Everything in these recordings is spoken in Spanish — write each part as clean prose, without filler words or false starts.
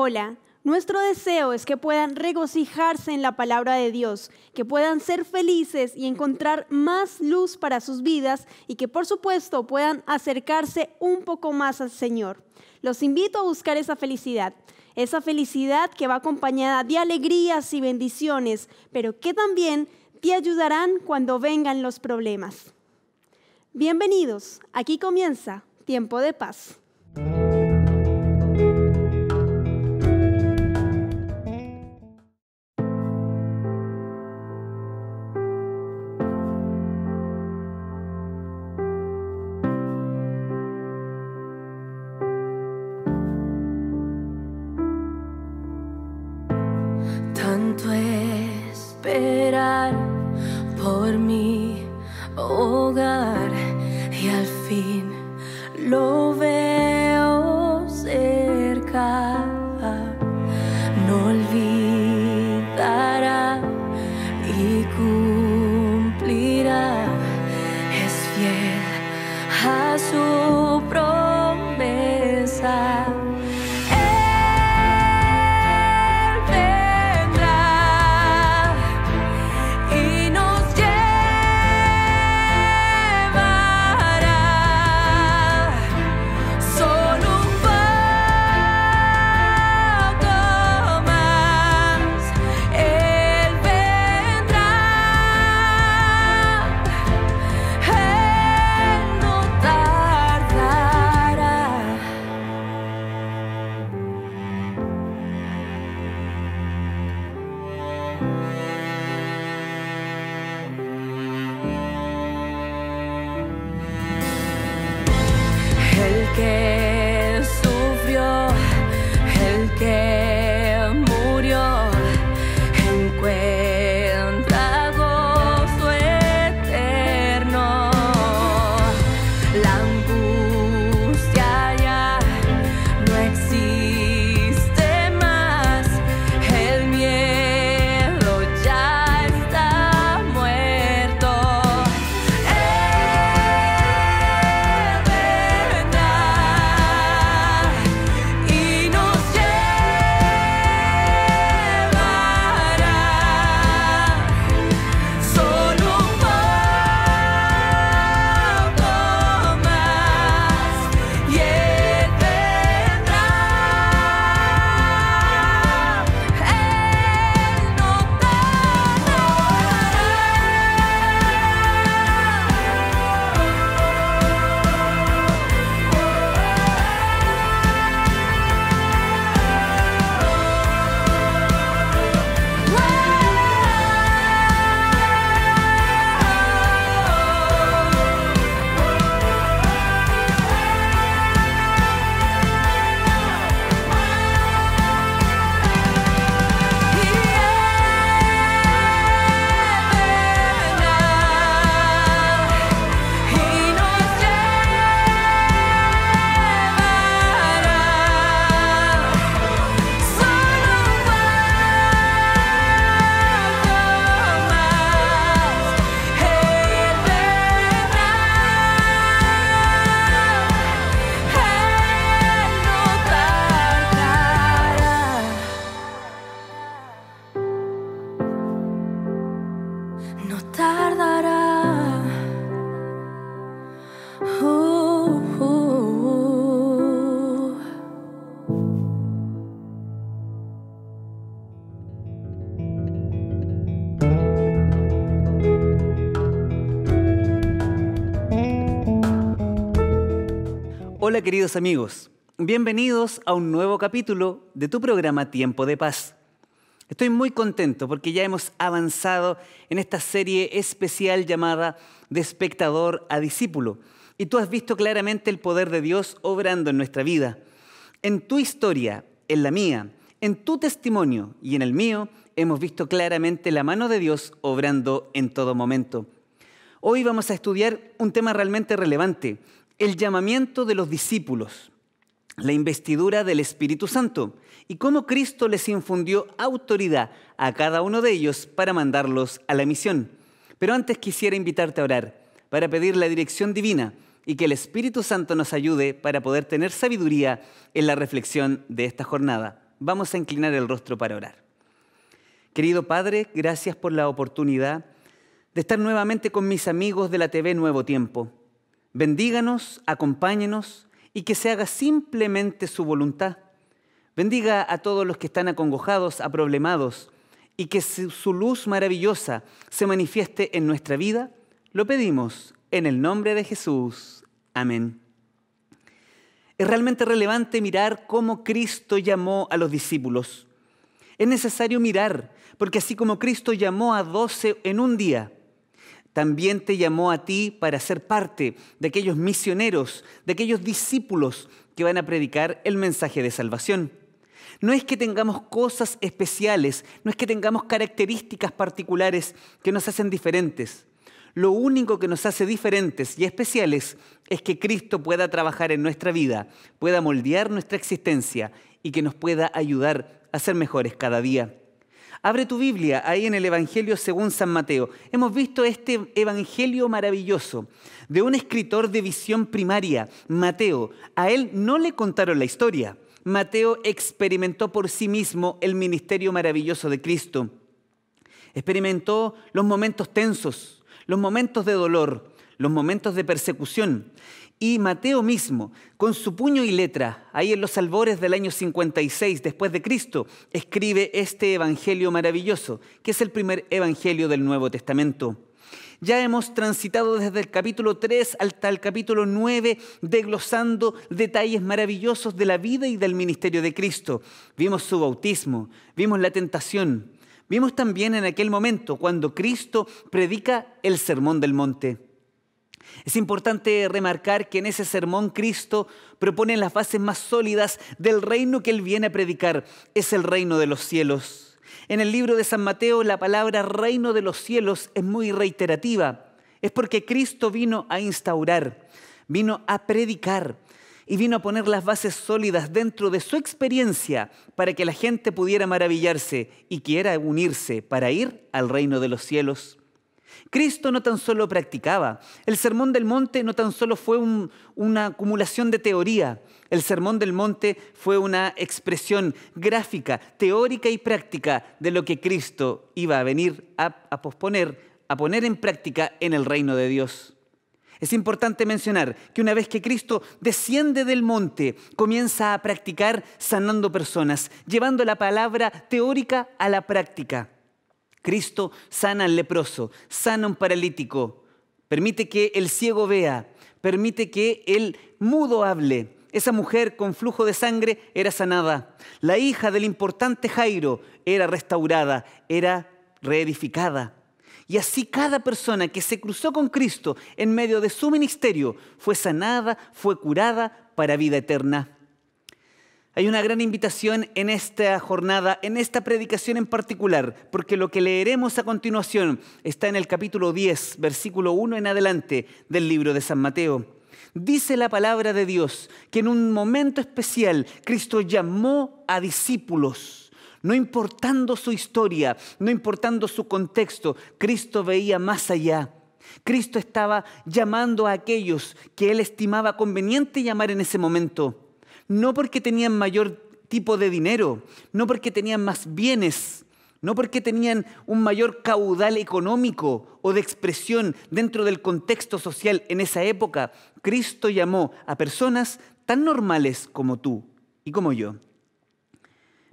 Hola, nuestro deseo es que puedan regocijarse en la palabra de Dios, que puedan ser felices y encontrar más luz para sus vidas y que por supuesto puedan acercarse un poco más al Señor. Los invito a buscar esa felicidad que va acompañada de alegrías y bendiciones, pero que también te ayudarán cuando vengan los problemas. Bienvenidos, aquí comienza Tiempo de Paz. Tanto esperar por mi hogar y al fin lo veo cerca. No olvidará y cumplirá, es fiel a su promesa. Hola queridos amigos, bienvenidos a un nuevo capítulo de tu programa Tiempo de Paz. Estoy muy contento porque ya hemos avanzado en esta serie especial llamada De espectador a discípulo. Y tú has visto claramente el poder de Dios obrando en nuestra vida. En tu historia, en la mía, en tu testimonio y en el mío, hemos visto claramente la mano de Dios obrando en todo momento. Hoy vamos a estudiar un tema realmente relevante: el llamamiento de los discípulos, la investidura del Espíritu Santo y cómo Cristo les infundió autoridad a cada uno de ellos para mandarlos a la misión. Pero antes quisiera invitarte a orar para pedir la dirección divina y que el Espíritu Santo nos ayude para poder tener sabiduría en la reflexión de esta jornada. Vamos a inclinar el rostro para orar. Querido Padre, gracias por la oportunidad de estar nuevamente con mis amigos de la TV Nuevo Tiempo. Bendíganos, acompáñenos y que se haga simplemente su voluntad. Bendiga a todos los que están acongojados, aproblemados, y que su luz maravillosa se manifieste en nuestra vida. Lo pedimos en el nombre de Jesús. Amén. Es realmente relevante mirar cómo Cristo llamó a los discípulos. Es necesario mirar, porque así como Cristo llamó a 12 en un día, también te llamó a ti para ser parte de aquellos misioneros, de aquellos discípulos que van a predicar el mensaje de salvación. No es que tengamos cosas especiales, no es que tengamos características particulares que nos hacen diferentes. Lo único que nos hace diferentes y especiales es que Cristo pueda trabajar en nuestra vida, pueda moldear nuestra existencia y que nos pueda ayudar a ser mejores cada día. Abre tu Biblia ahí en el Evangelio según San Mateo. Hemos visto este evangelio maravilloso de un escritor de visión primaria, Mateo. A él no le contaron la historia. Mateo experimentó por sí mismo el ministerio maravilloso de Cristo. Experimentó los momentos tensos, los momentos de dolor, los momentos de persecución. Y Mateo mismo, con su puño y letra, ahí en los albores del año 56 después de Cristo, escribe este evangelio maravilloso, que es el primer evangelio del Nuevo Testamento. Ya hemos transitado desde el capítulo 3 hasta el capítulo 9, desglosando detalles maravillosos de la vida y del ministerio de Cristo. Vimos su bautismo, vimos la tentación, vimos también en aquel momento cuando Cristo predica el Sermón del Monte. Es importante remarcar que en ese sermón Cristo propone las bases más sólidas del reino que Él viene a predicar. Es el reino de los cielos. En el libro de San Mateo la palabra reino de los cielos es muy reiterativa. Es porque Cristo vino a instaurar, vino a predicar y vino a poner las bases sólidas dentro de su experiencia para que la gente pudiera maravillarse y quiera unirse para ir al reino de los cielos. Cristo no tan solo practicaba, el Sermón del Monte no tan solo fue una acumulación de teoría, el Sermón del Monte fue una expresión gráfica, teórica y práctica de lo que Cristo iba a venir a poner en práctica en el reino de Dios. Es importante mencionar que una vez que Cristo desciende del monte, comienza a practicar sanando personas, llevando la palabra teórica a la práctica. Cristo sana al leproso, sana a un paralítico, permite que el ciego vea, permite que el mudo hable. Esa mujer con flujo de sangre era sanada. La hija del importante Jairo era restaurada, era reedificada. Y así cada persona que se cruzó con Cristo en medio de su ministerio fue sanada, fue curada para vida eterna. Hay una gran invitación en esta jornada, en esta predicación en particular, porque lo que leeremos a continuación está en el capítulo 10, versículo 1 en adelante del libro de San Mateo. Dice la palabra de Dios que en un momento especial Cristo llamó a discípulos. No importando su historia, no importando su contexto, Cristo veía más allá. Cristo estaba llamando a aquellos que Él estimaba conveniente llamar en ese momento. No porque tenían mayor tipo de dinero, no porque tenían más bienes, no porque tenían un mayor caudal económico o de expresión dentro del contexto social en esa época. Cristo llamó a personas tan normales como tú y como yo.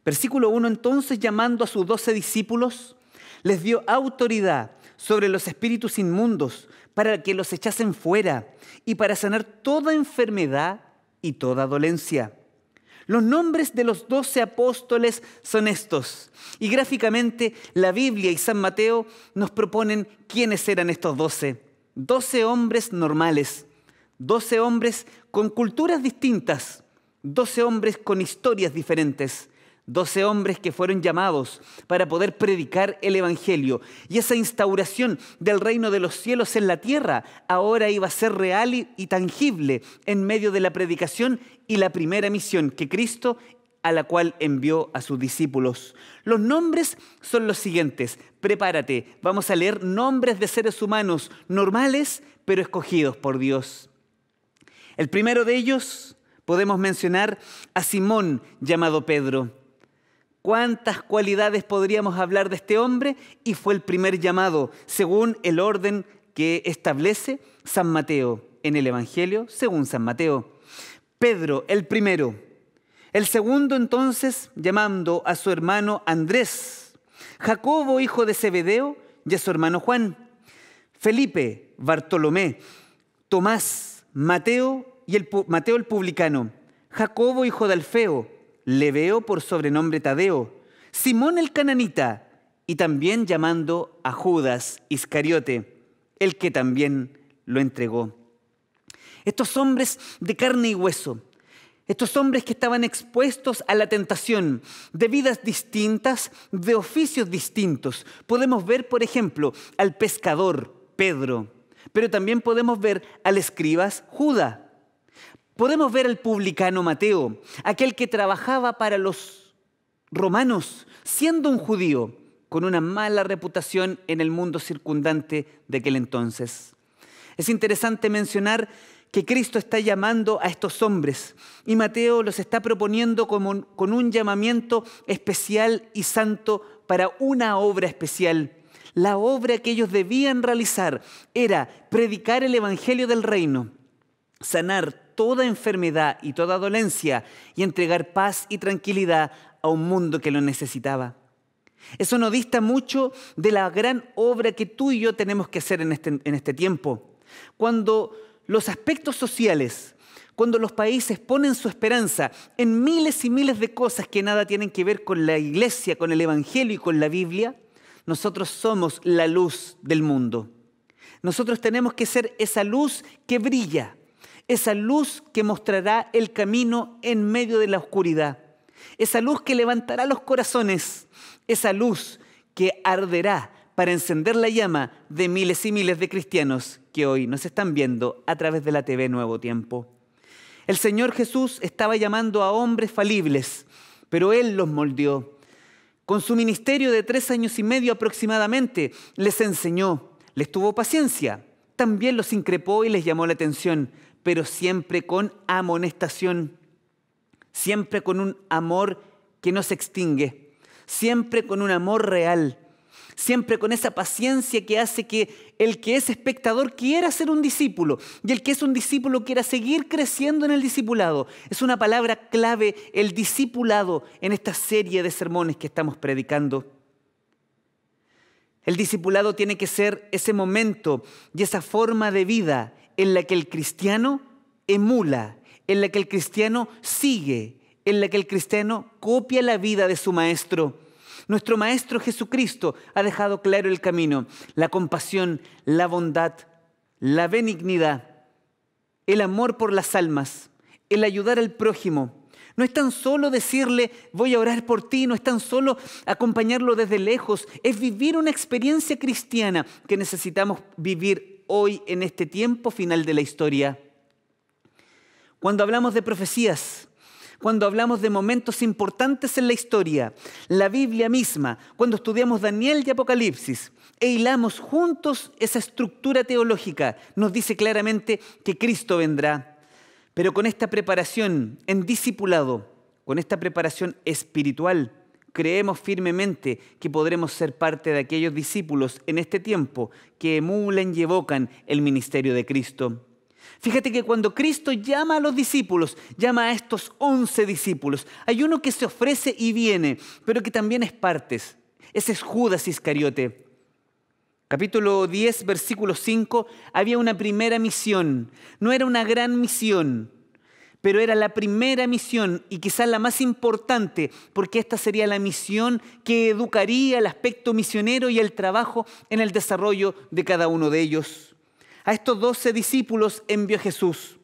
Versículo 1, entonces, llamando a sus 12 discípulos, les dio autoridad sobre los espíritus inmundos para que los echasen fuera y para sanar toda enfermedad y toda dolencia. Los nombres de los 12 apóstoles son estos. Y gráficamente la Biblia y San Mateo nos proponen quiénes eran estos 12. 12 hombres normales, 12 hombres con culturas distintas, 12 hombres con historias diferentes, 12 hombres que fueron llamados para poder predicar el Evangelio. Y esa instauración del reino de los cielos en la tierra ahora iba a ser real y tangible en medio de la predicación y la primera misión que Cristo, a la cual envió a sus discípulos. Los nombres son los siguientes. Prepárate, vamos a leer nombres de seres humanos normales, pero escogidos por Dios. El primero de ellos podemos mencionar a Simón, llamado Pedro. ¿Cuántas cualidades podríamos hablar de este hombre? Y fue el primer llamado, según el orden que establece San Mateo en el Evangelio según San Mateo. Pedro, el primero. El segundo, entonces, llamando a su hermano Andrés. Jacobo, hijo de Zebedeo, y a su hermano Juan. Felipe, Bartolomé, Tomás, Mateo el publicano, Jacobo, hijo de Alfeo, Leveo por sobrenombre Tadeo, Simón el cananita, y también llamando a Judas Iscariote, el que también lo entregó. Estos hombres de carne y hueso, estos hombres que estaban expuestos a la tentación de vidas distintas, de oficios distintos. Podemos ver, por ejemplo, al pescador Pedro, pero también podemos ver al escribas Judas. Podemos ver al publicano Mateo, aquel que trabajaba para los romanos, siendo un judío, con una mala reputación en el mundo circundante de aquel entonces. Es interesante mencionar que Cristo está llamando a estos hombres y Mateo los está proponiendo como, con un llamamiento especial y santo para una obra especial. La obra que ellos debían realizar era predicar el Evangelio del Reino, sanar toda enfermedad y toda dolencia y entregar paz y tranquilidad a un mundo que lo necesitaba. Eso no dista mucho de la gran obra que tú y yo tenemos que hacer en este tiempo. Cuando los aspectos sociales, cuando los países ponen su esperanza en miles y miles de cosas que nada tienen que ver con la Iglesia, con el Evangelio y con la Biblia, nosotros somos la luz del mundo. Nosotros tenemos que ser esa luz que brilla, esa luz que mostrará el camino en medio de la oscuridad, esa luz que levantará los corazones, esa luz que arderá para encender la llama de miles y miles de cristianos que hoy nos están viendo a través de la TV Nuevo Tiempo. El Señor Jesús estaba llamando a hombres falibles, pero Él los moldeó. Con su ministerio de 3 años y medio aproximadamente, les enseñó, les tuvo paciencia, también los increpó y les llamó la atención, pero siempre con amonestación, siempre con un amor que no se extingue, siempre con un amor real, siempre con esa paciencia que hace que el que es espectador quiera ser un discípulo y el que es un discípulo quiera seguir creciendo en el discipulado. Es una palabra clave, el discipulado, en esta serie de sermones que estamos predicando. El discipulado tiene que ser ese momento y esa forma de vida en la que el cristiano emula, en la que el cristiano sigue, en la que el cristiano copia la vida de su Maestro. Nuestro Maestro Jesucristo ha dejado claro el camino, la compasión, la bondad, la benignidad, el amor por las almas, el ayudar al prójimo. No es tan solo decirle, voy a orar por ti, no es tan solo acompañarlo desde lejos, es vivir una experiencia cristiana que necesitamos vivir hoy en este tiempo final de la historia. Cuando hablamos de profecías, cuando hablamos de momentos importantes en la historia, la Biblia misma, cuando estudiamos Daniel y Apocalipsis e hilamos juntos esa estructura teológica, nos dice claramente que Cristo vendrá. Pero con esta preparación en discipulado, con esta preparación espiritual, creemos firmemente que podremos ser parte de aquellos discípulos en este tiempo que emulan y evocan el ministerio de Cristo. Fíjate que cuando Cristo llama a los discípulos, llama a estos 11 discípulos. Hay uno que se ofrece y viene, pero que también es parte. Ese es Judas Iscariote. Capítulo 10, versículo 5, había una primera misión. No era una gran misión, pero era la primera misión y quizás la más importante, porque esta sería la misión que educaría el aspecto misionero y el trabajo en el desarrollo de cada uno de ellos. A estos 12 discípulos envió Jesús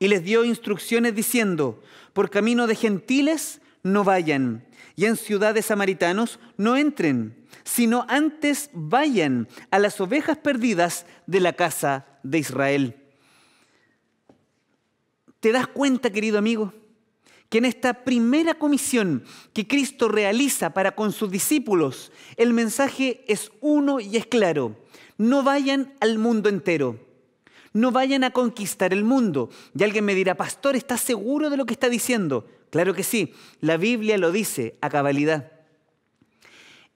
y les dio instrucciones diciendo, por camino de gentiles no vayan y en ciudades samaritanos no entren, sino antes vayan a las ovejas perdidas de la casa de Israel. ¿Te das cuenta, querido amigo, que en esta primera comisión que Cristo realiza para con sus discípulos, el mensaje es uno y es claro? No vayan al mundo entero. No vayan a conquistar el mundo. Y alguien me dirá, pastor, ¿estás seguro de lo que está diciendo? Claro que sí, la Biblia lo dice a cabalidad.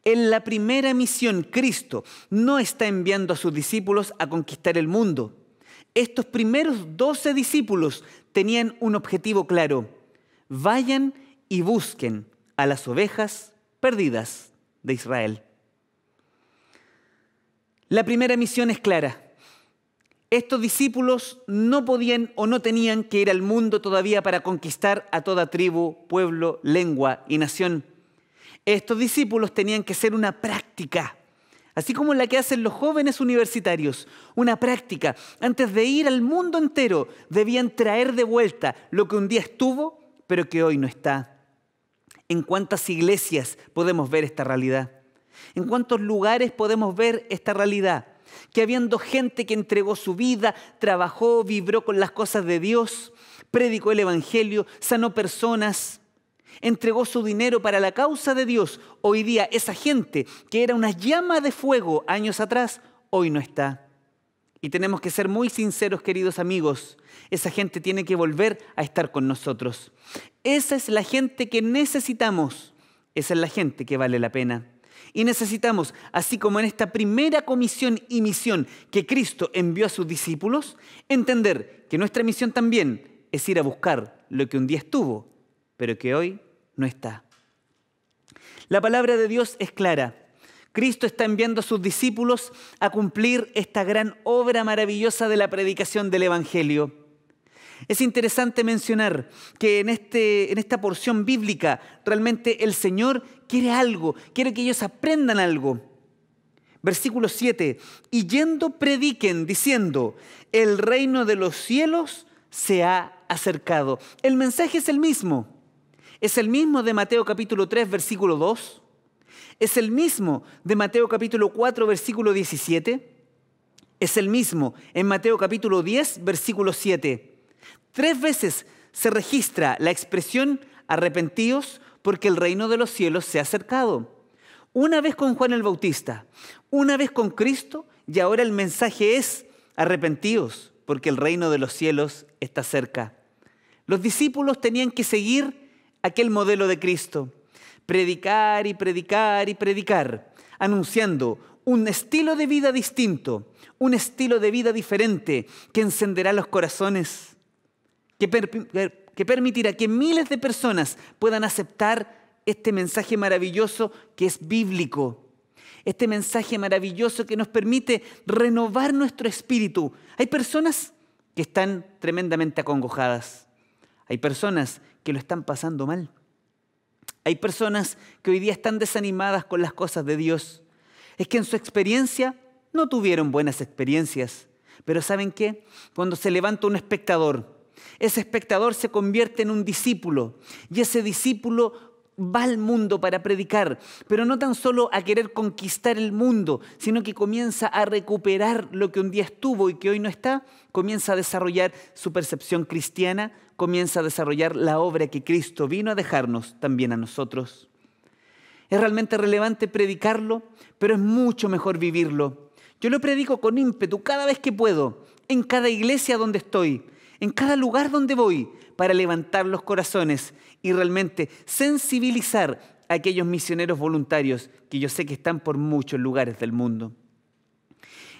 En la primera misión, Cristo no está enviando a sus discípulos a conquistar el mundo. Estos primeros 12 discípulos tenían un objetivo claro. Vayan y busquen a las ovejas perdidas de Israel. La primera misión es clara. Estos discípulos no podían o no tenían que ir al mundo todavía para conquistar a toda tribu, pueblo, lengua y nación. Estos discípulos tenían que ser una práctica, así como la que hacen los jóvenes universitarios, una práctica. Antes de ir al mundo entero, debían traer de vuelta lo que un día estuvo, pero que hoy no está. ¿En cuántas iglesias podemos ver esta realidad? ¿En cuántos lugares podemos ver esta realidad? Que habiendo gente que entregó su vida, trabajó, vibró con las cosas de Dios, predicó el Evangelio, sanó personas, entregó su dinero para la causa de Dios. Hoy día esa gente que era una llama de fuego años atrás, hoy no está. Y tenemos que ser muy sinceros, queridos amigos. Esa gente tiene que volver a estar con nosotros. Esa es la gente que necesitamos. Esa es la gente que vale la pena. Y necesitamos, así como en esta primera comisión y misión que Cristo envió a sus discípulos, entender que nuestra misión también es ir a buscar lo que un día estuvo, pero que hoy no está. La palabra de Dios es clara. Cristo está enviando a sus discípulos a cumplir esta gran obra maravillosa de la predicación del Evangelio. Es interesante mencionar que en esta porción bíblica realmente el Señor quiere algo, quiere que ellos aprendan algo. Versículo 7, y yendo prediquen diciendo, el reino de los cielos se ha acercado. El mensaje es el mismo. Es el mismo de Mateo capítulo 3, versículo 2. Es el mismo de Mateo capítulo 4, versículo 17. Es el mismo en Mateo capítulo 10, versículo 7. 3 veces se registra la expresión arrepentíos porque el reino de los cielos se ha acercado. Una vez con Juan el Bautista, una vez con Cristo y ahora el mensaje es arrepentíos porque el reino de los cielos está cerca. Los discípulos tenían que seguir aquel modelo de Cristo, predicar y predicar y predicar, anunciando un estilo de vida distinto, un estilo de vida diferente que encenderá los corazones, que permitirá que miles de personas puedan aceptar este mensaje maravilloso que es bíblico, este mensaje maravilloso que nos permite renovar nuestro espíritu. Hay personas que están tremendamente acongojadas, hay personas que lo están pasando mal. Hay personas que hoy día están desanimadas con las cosas de Dios. Es que en su experiencia no tuvieron buenas experiencias. Pero ¿saben qué? Cuando se levanta un espectador, ese espectador se convierte en un discípulo. Y ese discípulo va al mundo para predicar, pero no tan solo a querer conquistar el mundo, sino que comienza a recuperar lo que un día estuvo y que hoy no está, comienza a desarrollar su percepción cristiana, comienza a desarrollar la obra que Cristo vino a dejarnos también a nosotros. Es realmente relevante predicarlo, pero es mucho mejor vivirlo. Yo lo predico con ímpetu cada vez que puedo, en cada iglesia donde estoy, en cada lugar donde voy, para levantar los corazones y realmente sensibilizar a aquellos misioneros voluntarios que yo sé que están por muchos lugares del mundo.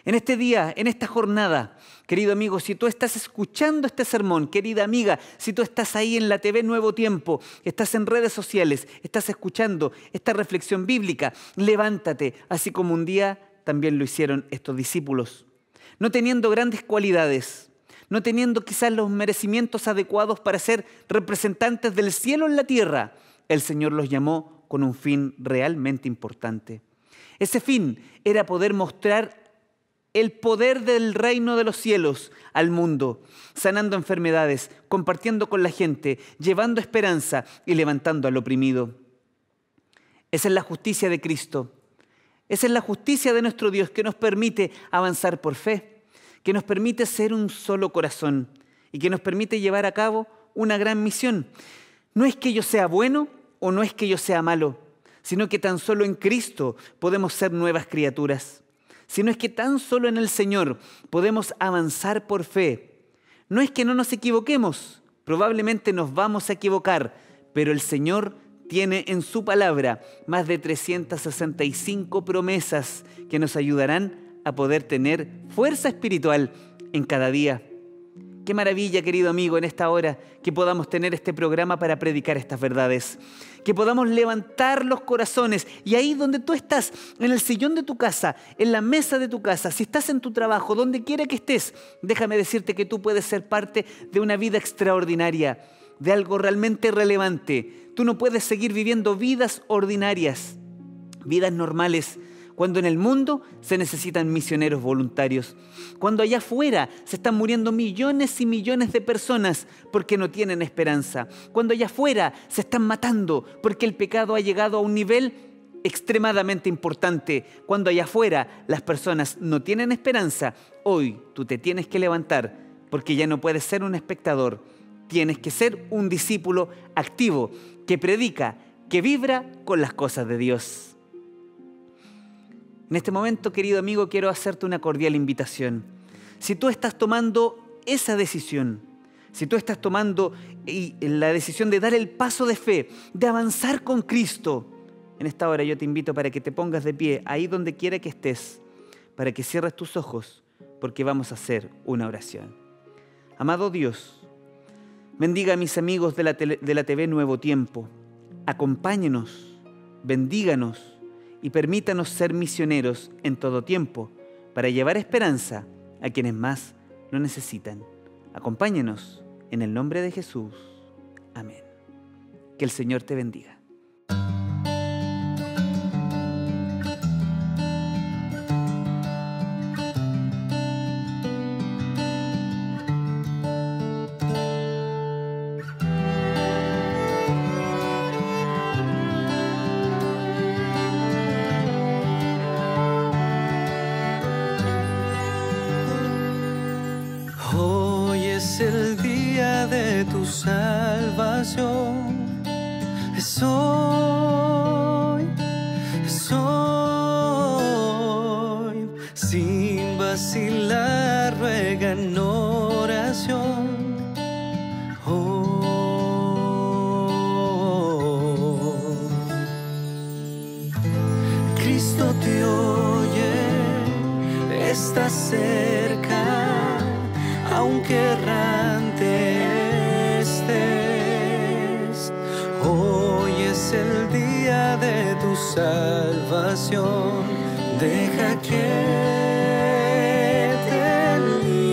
En este día, en esta jornada, querido amigo, si tú estás escuchando este sermón, querida amiga, si tú estás ahí en la TV Nuevo Tiempo, estás en redes sociales, estás escuchando esta reflexión bíblica, levántate, así como un día también lo hicieron estos discípulos. No teniendo grandes cualidades, no teniendo quizás los merecimientos adecuados para ser representantes del cielo en la tierra, el Señor los llamó con un fin realmente importante. Ese fin era poder mostrar el poder del reino de los cielos al mundo, sanando enfermedades, compartiendo con la gente, llevando esperanza y levantando al oprimido. Esa es la justicia de Cristo. Esa es la justicia de nuestro Dios que nos permite avanzar por fe, que nos permite ser un solo corazón y que nos permite llevar a cabo una gran misión. No es que yo sea bueno o no es que yo sea malo, sino que tan solo en Cristo podemos ser nuevas criaturas. sino es que tan solo en el Señor podemos avanzar por fe. No es que no nos equivoquemos, probablemente nos vamos a equivocar, pero el Señor tiene en su palabra más de 365 promesas que nos ayudarán a poder tener fuerza espiritual en cada día. Qué maravilla, querido amigo, en esta hora que podamos tener este programa para predicar estas verdades. Que podamos levantar los corazones y ahí donde tú estás, en el sillón de tu casa, en la mesa de tu casa, si estás en tu trabajo, donde quiera que estés, déjame decirte que tú puedes ser parte de una vida extraordinaria, de algo realmente relevante. Tú no puedes seguir viviendo vidas ordinarias, vidas normales, cuando en el mundo se necesitan misioneros voluntarios, cuando allá afuera se están muriendo millones y millones de personas porque no tienen esperanza, cuando allá afuera se están matando porque el pecado ha llegado a un nivel extremadamente importante, cuando allá afuera las personas no tienen esperanza, hoy tú te tienes que levantar porque ya no puedes ser un espectador, tienes que ser un discípulo activo que predica, que vibra con las cosas de Dios. En este momento, querido amigo, quiero hacerte una cordial invitación. Si tú estás tomando esa decisión, si tú estás tomando la decisión de dar el paso de fe, de avanzar con Cristo, en esta hora yo te invito para que te pongas de pie, ahí donde quiera que estés, para que cierres tus ojos, porque vamos a hacer una oración. Amado Dios, bendiga a mis amigos de la TV Nuevo Tiempo. Acompáñenos, bendíganos, y permítanos ser misioneros en todo tiempo para llevar esperanza a quienes más lo necesitan. Acompáñanos en el nombre de Jesús. Amén. Que el Señor te bendiga. Soy sin vacilar, ruega en oración. Oh, Cristo te oye, está cerca, aunque errante estés. Hoy es el día de tu salvación, deja que te limpie Él.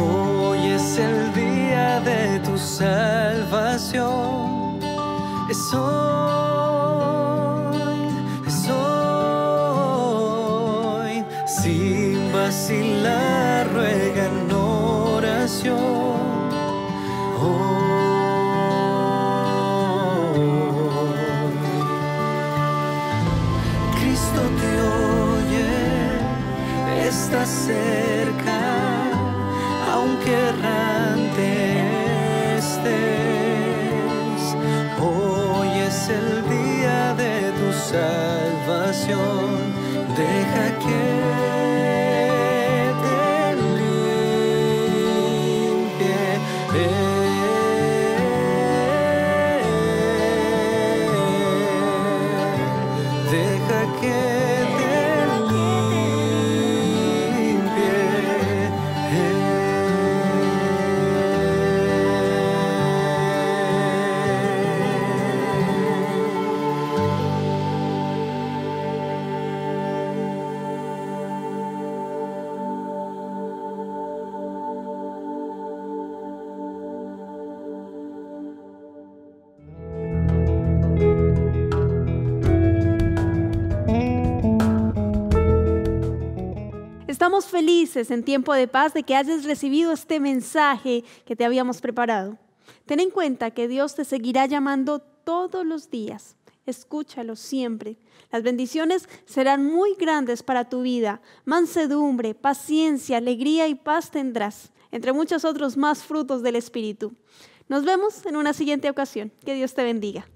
Hoy es el día de tu salvación, es si la ruega en oración. Oh, Cristo te oye, está cerca, aunque errante estés. Hoy es el día de tu salvación, deja que felices en Tiempo de Paz de que hayas recibido este mensaje que te habíamos preparado. Ten en cuenta que Dios te seguirá llamando todos los días. escúchalo siempre. Las bendiciones serán muy grandes para tu vida. Mansedumbre, paciencia, alegría y paz tendrás, entre muchos otros más frutos del Espíritu. Nos vemos en una siguiente ocasión. Que Dios te bendiga.